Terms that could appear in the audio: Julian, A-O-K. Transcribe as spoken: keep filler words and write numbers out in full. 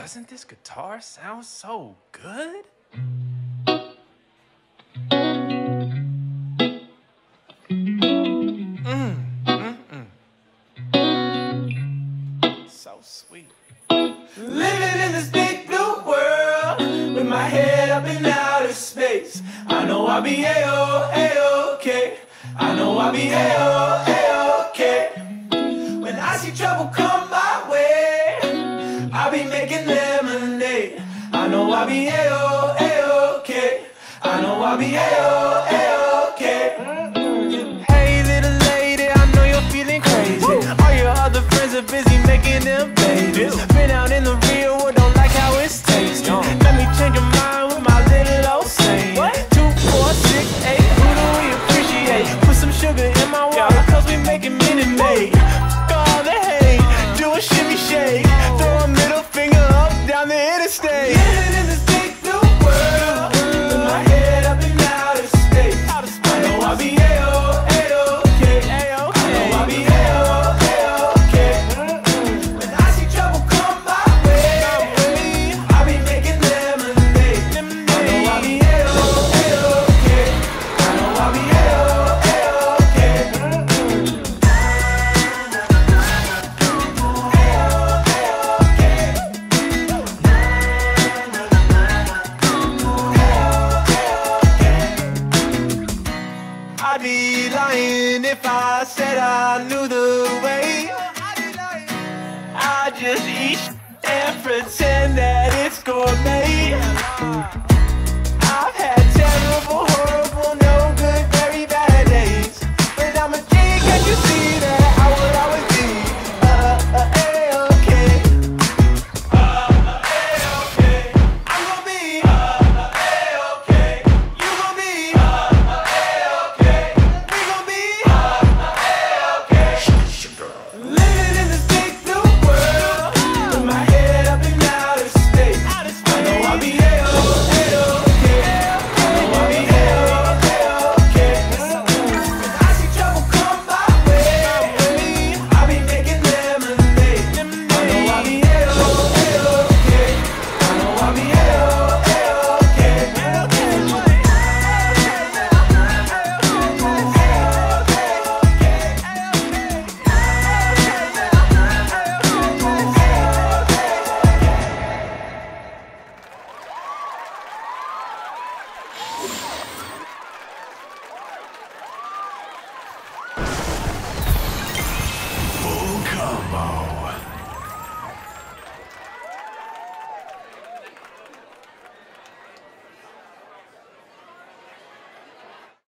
Doesn't this guitar sound so good? Mm, mm, mm. So sweet. Living in this big blue world with my head up in outer space. I know I'll be A O, A O K. I know I'll be A O, A O K. When I see trouble come my way, I'll be making lemonade. I know I'll be A O, A O K. I know I'll be A O, A O K. Hey little lady, I know you're feeling crazy. Woo! All your other friends are busy making them babies. Been out in the real world, don't like how it's tasting. Let me change your mind with my little old saying. Two, four, six, eight, who do we appreciate? Put some sugar in my water, cause we making minute made. Fuck all the hate, do a shimmy shake. Throw a middle finger up down the interstate. Living in this big new world, with my head up in outer space. I know I'll be A O, A O K. I know I'll be A O. I'd be lying if I said I knew the way. I just eat and pretend that it's gourmet. I've had terrible, horrible, no good, very bad days, but I'm a king, can't you see that I would always be A O K. A O K. I'm gonna be A O K. You gonna be Come on.